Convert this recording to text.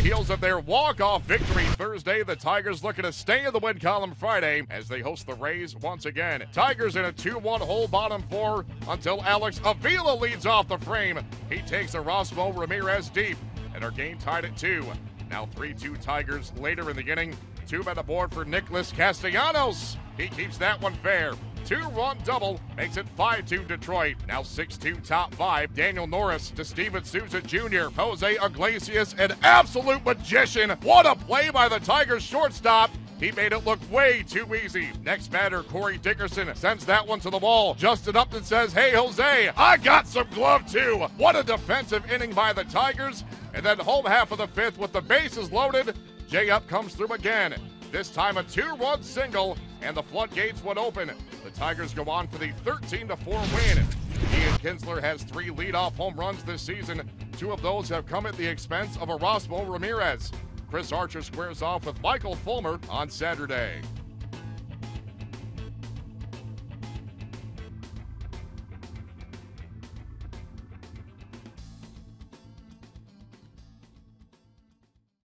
the heels of their walk-off victory Thursday, the Tigers looking to stay in the win column Friday as they host the Rays once again. Tigers in a 2-1 hole bottom four until Alex Avila leads off the frame. He takes a Roscoe Ramirez deep, and our game tied at 2. Now 3-2 Tigers later in the inning. 2 men aboard for Nicholas Castellanos. He keeps that one fair. 2-run double makes it 5-2 Detroit. Now 6-2 top 5. Daniel Norris to Steven Souza Jr. Jose Iglesias, an absolute magician. What a play by the Tigers shortstop. He made it look way too easy. Next batter, Corey Dickerson, sends that one to the wall. Justin Upton says, "Hey, Jose, I got some glove too." What a defensive inning by the Tigers. And then home half of the fifth with the bases loaded, Jay Up comes through again. This time a 2-run single, and the floodgates would open. The Tigers go on for the 13-4 win. Ian Kinsler has 3 leadoff home runs this season. 2 of those have come at the expense of Aramis Ramirez. Chris Archer squares off with Michael Fulmer on Saturday.